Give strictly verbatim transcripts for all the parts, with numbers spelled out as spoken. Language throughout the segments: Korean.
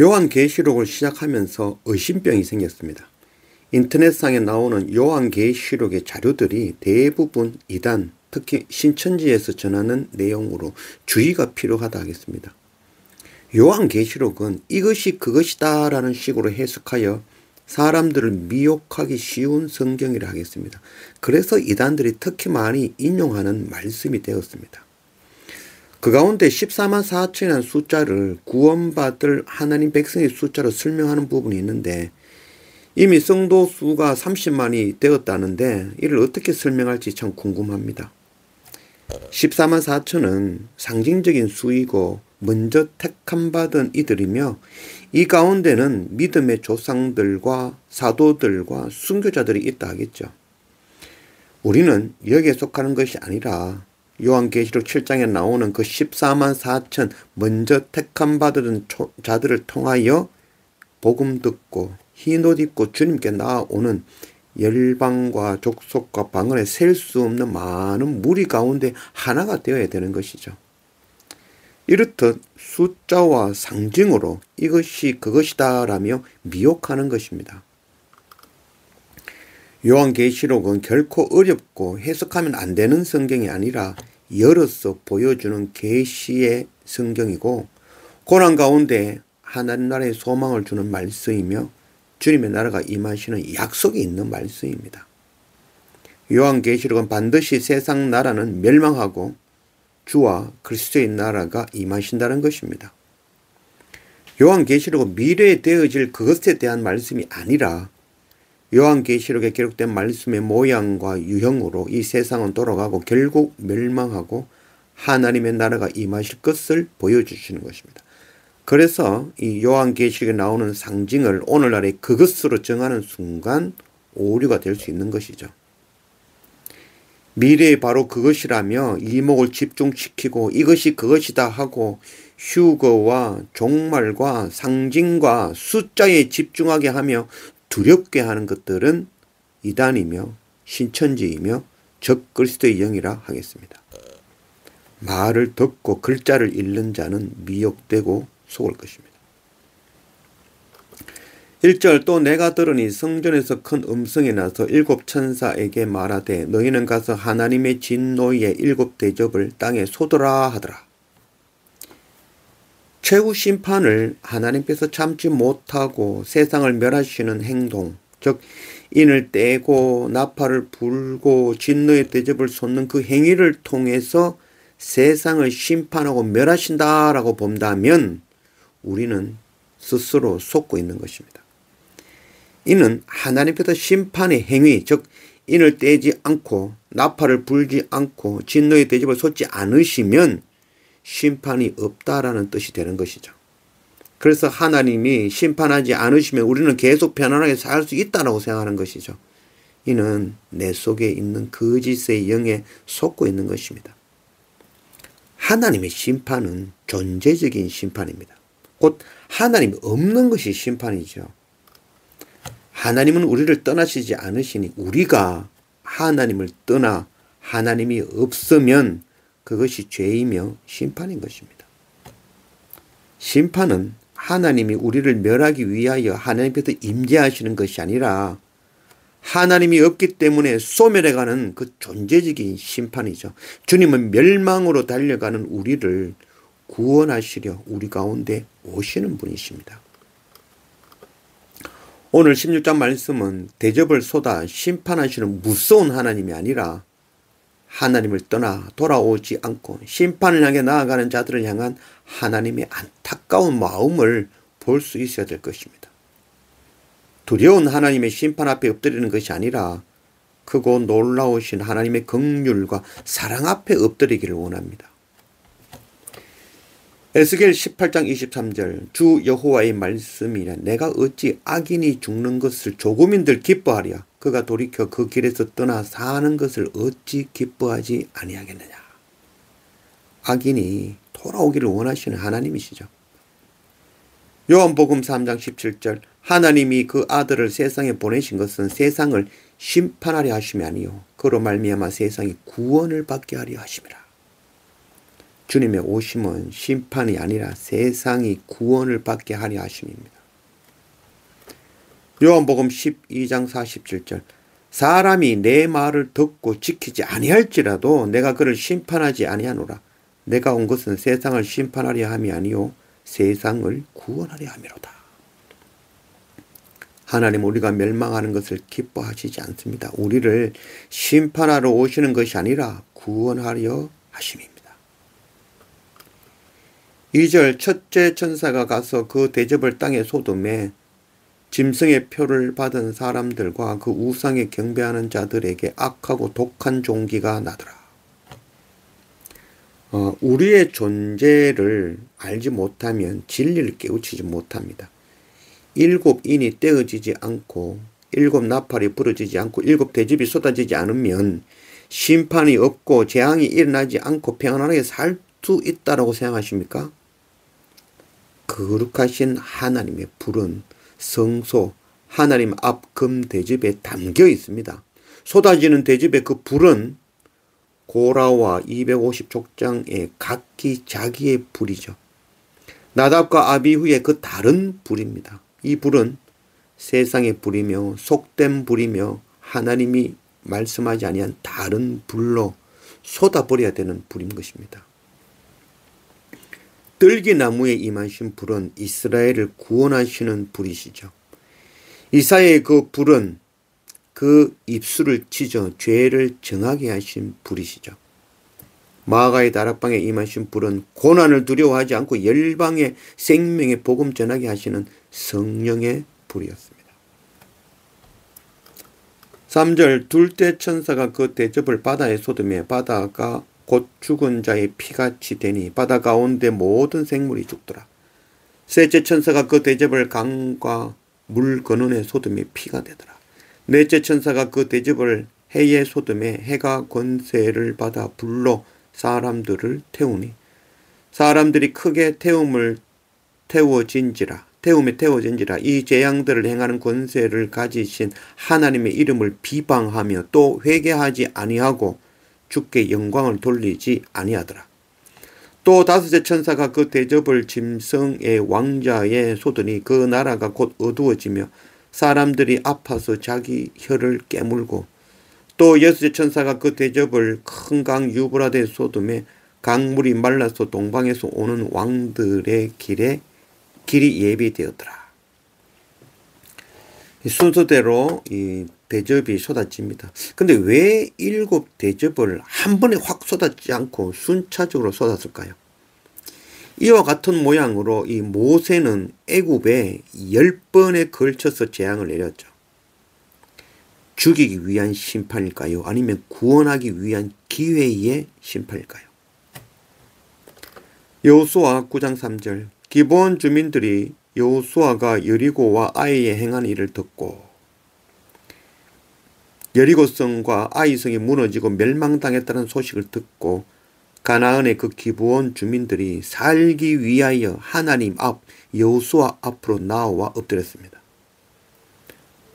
요한계시록을 시작하면서 의심병이 생겼습니다. 인터넷상에 나오는 요한계시록의 자료들이 대부분 이단, 특히 신천지에서 전하는 내용으로 주의가 필요하다 하겠습니다. 요한계시록은 이것이 그것이다 라는 식으로 해석하여 사람들을 미혹하기 쉬운 성경이라 하겠습니다. 그래서 이단들이 특히 많이 인용하는 말씀이 되었습니다. 그 가운데 십사만 사천이라는 숫자를 구원받을 하나님 백성의 숫자로 설명하는 부분이 있는데, 이미 성도 수가 삼십만이 되었다는데 이를 어떻게 설명할지 참 궁금합니다. 십사만 사천은 상징적인 수이고 먼저 택함받은 이들이며, 이 가운데는 믿음의 조상들과 사도들과 순교자들이 있다 하겠죠. 우리는 여기에 속하는 것이 아니라 요한계시록 칠 장에 나오는 그 십사만 사천 먼저 택함받은 자들을 통하여 복음 듣고 흰옷 입고 주님께 나아오는 열방과 족속과 방언에 셀 수 없는 많은 무리 가운데 하나가 되어야 되는 것이죠. 이렇듯 숫자와 상징으로 이것이 그것이다 라며 미혹하는 것입니다. 요한계시록은 결코 어렵고 해석하면 안 되는 성경이 아니라 열어서 보여주는 계시의 성경이고, 고난 가운데 하나님 나라의 소망을 주는 말씀이며 주님의 나라가 임하시는 약속이 있는 말씀입니다. 요한계시록은 반드시 세상 나라는 멸망하고 주와 그리스도의 나라가 임하신다는 것입니다. 요한계시록은 미래에 되어질 그것에 대한 말씀이 아니라 요한계시록에 기록된 말씀의 모양과 유형으로 이 세상은 돌아가고 결국 멸망하고 하나님의 나라가 임하실 것을 보여주시는 것입니다. 그래서 이 요한계시록에 나오는 상징을 오늘날의 그것으로 정하는 순간 오류가 될 수 있는 것이죠. 미래에 바로 그것이라며 이목을 집중시키고 이것이 그것이다 하고 휴거와 종말과 상징과 숫자에 집중하게 하며 두렵게 하는 것들은 이단이며 신천지이며 적그리스도의 영이라 하겠습니다. 말을 듣고 글자를 읽는 자는 미혹되고 속을 것입니다. 일 절 또 내가 들으니 성전에서 큰 음성이 나서 일곱 천사에게 말하되 너희는 가서 하나님의 진노의 일곱 대접을 땅에 쏟으라 하더라. 최후 심판을 하나님께서 참지 못하고 세상을 멸하시는 행동, 즉 인을 떼고 나팔을 불고 진노의 대접을 쏟는 그 행위를 통해서 세상을 심판하고 멸하신다라고 본다면 우리는 스스로 속고 있는 것입니다. 이는 하나님께서 심판의 행위, 즉 인을 떼지 않고 나팔을 불지 않고 진노의 대접을 쏟지 않으시면 심판이 없다라는 뜻이 되는 것이죠. 그래서 하나님이 심판하지 않으시면 우리는 계속 편안하게 살 수 있다라고 생각하는 것이죠. 이는 내 속에 있는 거짓의 영에 속고 있는 것입니다. 하나님의 심판은 존재적인 심판입니다. 곧 하나님이 없는 것이 심판이죠. 하나님은 우리를 떠나시지 않으시니 우리가 하나님을 떠나 하나님이 없으면 그것이 죄이며 심판인 것입니다. 심판은 하나님이 우리를 멸하기 위하여 하나님께서 임재하시는 것이 아니라 하나님이 없기 때문에 소멸해가는 그 존재적인 심판이죠. 주님은 멸망으로 달려가는 우리를 구원하시려 우리 가운데 오시는 분이십니다. 오늘 십육 장 말씀은 대접을 쏟아 심판하시는 무서운 하나님이 아니라 하나님을 떠나 돌아오지 않고 심판을 향해 나아가는 자들을 향한 하나님의 안타까운 마음을 볼 수 있어야 될 것입니다. 두려운 하나님의 심판 앞에 엎드리는 것이 아니라 크고 놀라우신 하나님의 긍휼과 사랑 앞에 엎드리기를 원합니다. 에스겔 십팔 장 이십삼 절 주 여호와의 말씀이라 내가 어찌 악인이 죽는 것을 조금인들 기뻐하랴. 그가 돌이켜 그 길에서 떠나 사는 것을 어찌 기뻐하지 아니하겠느냐. 악인이 돌아오기를 원하시는 하나님이시죠. 요한복음 삼 장 십칠 절 하나님이 그 아들을 세상에 보내신 것은 세상을 심판하려 하심이 아니요 그로 말미암아 세상이 구원을 받게 하려 하심이라. 주님의 오심은 심판이 아니라 세상이 구원을 받게 하려 하심입니다. 요한복음 십이 장 사십칠 절, 사람이 내 말을 듣고 지키지 아니할지라도 내가 그를 심판하지 아니하노라. 내가 온 것은 세상을 심판하려 함이 아니요 세상을 구원하려 함이로다. 하나님, 우리가 멸망하는 것을 기뻐하시지 않습니다. 우리를 심판하러 오시는 것이 아니라 구원하려 하심입니다. 이 절, 첫째 천사가 가서 그 대접을 땅에 쏟음에 짐승의 표를 받은 사람들과 그 우상에 경배하는 자들에게 악하고 독한 종기가 나더라. 어, 우리의 존재를 알지 못하면 진리를 깨우치지 못합니다. 일곱 인이 떼어지지 않고 일곱 나팔이 부러지지 않고 일곱 대접이 쏟아지지 않으면 심판이 없고 재앙이 일어나지 않고 평안하게 살 수 있다라고 생각하십니까? 거룩하신 하나님의 불은 성소 하나님 앞 금대접에 담겨 있습니다. 쏟아지는 대접의 그 불은 고라와 이백오십 족장의 각기 자기의 불이죠. 나답과 아비후의 그 다른 불입니다. 이 불은 세상의 불이며 속된 불이며 하나님이 말씀하지 아니한 다른 불로 쏟아버려야 되는 불인 것입니다. 들기나무에 임하신 불은 이스라엘을 구원하시는 불이시죠. 이사야의 그 불은 그 입술을 찢어 죄를 정하게 하신 불이시죠. 마가의 다락방에 임하신 불은 고난을 두려워하지 않고 열방에 생명의 복음 전하게 하시는 성령의 불이었습니다. 삼 절, 둘째 천사가 그 대접을 바다에 쏟으며 바다가 곧 죽은 자의 피같이 되니 바다 가운데 모든 생물이 죽더라. 셋째 천사가 그 대접을 강과 물 근원에 쏟음에 피가 되더라. 넷째 천사가 그 대접을 해에 쏟음에 해가 권세를 받아 불로 사람들을 태우니 사람들이 크게 태움을 태워진지라 태움에 태워진지라 이 재앙들을 행하는 권세를 가지신 하나님의 이름을 비방하며 또 회개하지 아니하고 주께 영광을 돌리지 아니하더라. 또 다섯째 천사가 그 대접을 짐승의 왕자에 쏟으니 그 나라가 곧 어두워지며 사람들이 아파서 자기 혀를 깨물고 또 여섯째 천사가 그 대접을 큰 강 유브라데 쏟으며 강물이 말라서 동방에서 오는 왕들의 길에 길이 예비되었더라. 순서대로 이 대접이 쏟아집니다. 근데 왜 일곱 대접을 한 번에 확 쏟아지지 않고 순차적으로 쏟았을까요? 이와 같은 모양으로 이 모세는 애굽에 열 번에 걸쳐서 재앙을 내렸죠. 죽이기 위한 심판일까요? 아니면 구원하기 위한 기회의 심판일까요? 여호수아 구 장 삼 절, 기브온 주민들이 여호수아가 여리고와 아이에 행한 일을 듣고 여리고성과 아이성이 무너지고 멸망당했다는 소식을 듣고 가나안의 그 기브온 주민들이 살기 위하여 하나님 앞 여호수아 앞으로 나와 엎드렸습니다.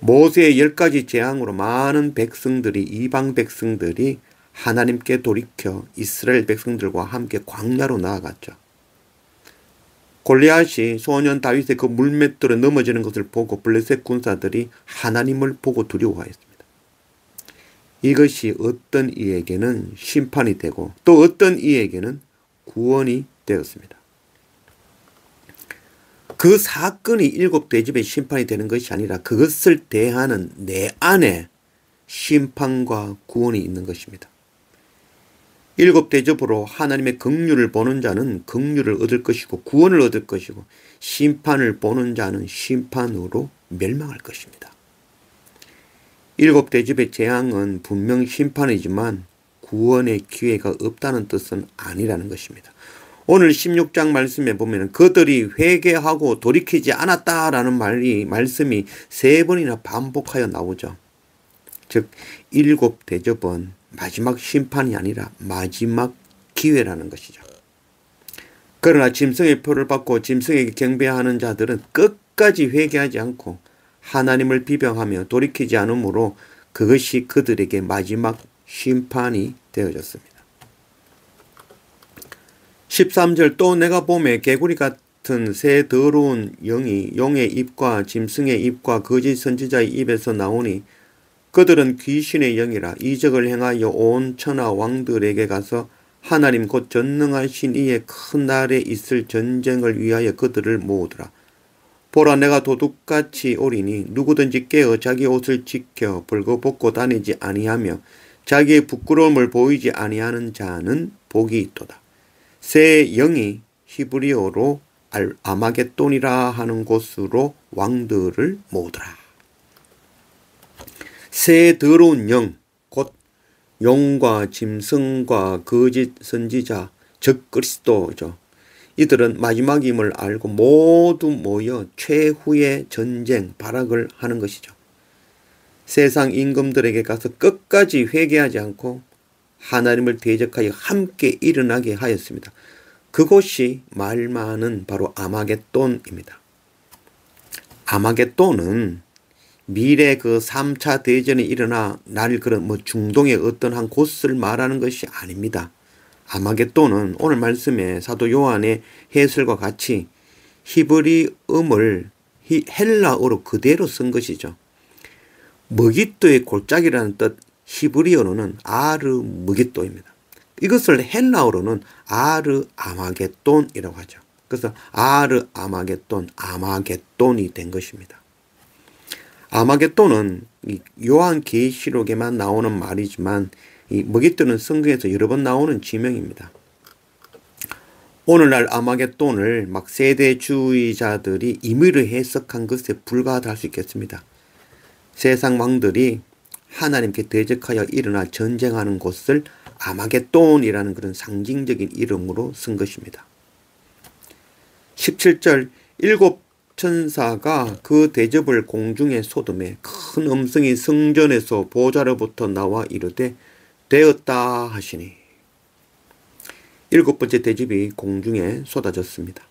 모세의 열 가지 재앙으로 많은 백성들이 이방 백성들이 하나님께 돌이켜 이스라엘 백성들과 함께 광야로 나아갔죠. 골리앗이 소년 다윗의 그 물맷돌에 넘어지는 것을 보고 블레셋 군사들이 하나님을 보고 두려워했습니다. 이것이 어떤 이에게는 심판이 되고 또 어떤 이에게는 구원이 되었습니다. 그 사건이 일곱 대접의 심판이 되는 것이 아니라 그것을 대하는 내 안에 심판과 구원이 있는 것입니다. 일곱 대접으로 하나님의 긍휼을 보는 자는 긍휼을 얻을 것이고 구원을 얻을 것이고 심판을 보는 자는 심판으로 멸망할 것입니다. 일곱 대접의 재앙은 분명 심판이지만 구원의 기회가 없다는 뜻은 아니라는 것입니다. 오늘 십육 장 말씀에 보면 그들이 회개하고 돌이키지 않았다라는 말이, 말씀이 세 번이나 반복하여 나오죠. 즉 일곱 대접은 마지막 심판이 아니라 마지막 기회라는 것이죠. 그러나 짐승의 표를 받고 짐승에게 경배하는 자들은 끝까지 회개하지 않고 하나님을 비방하며 돌이키지 않으므로 그것이 그들에게 마지막 심판이 되어졌습니다. 십삼 절 또 내가 봄에 개구리 같은 새 더러운 영이 용의 입과 짐승의 입과 거짓 선지자의 입에서 나오니 그들은 귀신의 영이라. 이적을 행하여 온 천하 왕들에게 가서 하나님 곧 전능하신 이의 큰 날에 있을 전쟁을 위하여 그들을 모으더라. 보라, 내가 도둑같이 오리니 누구든지 깨어 자기 옷을 지켜 벌거벗고 다니지 아니하며 자기의 부끄러움을 보이지 아니하는 자는 복이 있도다. 새 영이 히브리어로 아마겟돈이라 하는 곳으로 왕들을 모으더라. 새 더러운 영, 곧 용과 짐승과 거짓 선지자, 적 그리스도죠. 이들은 마지막임을 알고 모두 모여 최후의 전쟁, 발악을 하는 것이죠. 세상 임금들에게 가서 끝까지 회개하지 않고 하나님을 대적하여 함께 일어나게 하였습니다. 그곳이 말 많은 바로 아마겟돈입니다. 아마겟돈은 미래 그 삼 차 대전이 일어나 날 그런 뭐 중동의 어떤 한 곳을 말하는 것이 아닙니다. 아마겟돈은 오늘 말씀에 사도 요한의 해설과 같이 히브리음을 헬라어로 그대로 쓴 것이죠. 머깃도의 골짜기라는 뜻, 히브리어로는 아르 머깃도입니다. 이것을 헬라어로는 아르 아마겟돈이라고 하죠. 그래서 아르 아마겟돈, 아마겟돈이 된 것입니다. 아마겟돈은 요한계시록에만 나오는 말이지만 이 머깃돈은 성경에서 여러 번 나오는 지명입니다. 오늘날 아마겟돈을 막 세대주의자들이 임의로 해석한 것에 불과하다 할 수 있겠습니다. 세상 왕들이 하나님께 대적하여 일어나 전쟁하는 곳을 아마겟돈이라는 그런 상징적인 이름으로 쓴 것입니다. 십칠 절, 일곱 천사가 그 대접을 공중에 쏟음에 큰 음성이 성전에서 보좌로부터 나와 이르되 되었다 하시니, 일곱 번째 대접이 공중에 쏟아졌습니다.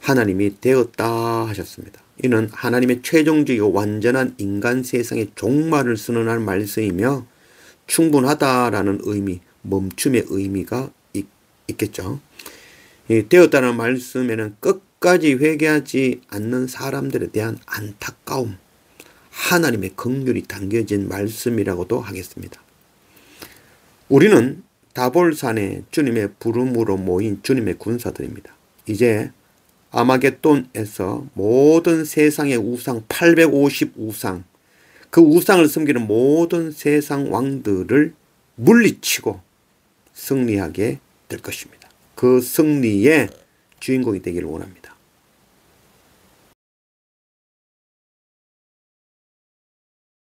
하나님이 되었다 하셨습니다. 이는 하나님의 최종적이고 완전한 인간 세상의 종말을 선언할 말씀이며 충분하다라는 의미, 멈춤의 의미가 있, 있겠죠. 이 되었다는 말씀에는 끝까지 회개하지 않는 사람들에 대한 안타까움, 하나님의 긍휼이 담겨진 말씀이라고도 하겠습니다. 우리는 다볼산에 주님의 부름으로 모인 주님의 군사들입니다. 이제 아마겟돈에서 모든 세상의 우상, 팔백오십 우상, 그 우상을 섬기는 모든 세상 왕들을 물리치고 승리하게 될 것입니다. 그 승리의 주인공이 되기를 원합니다.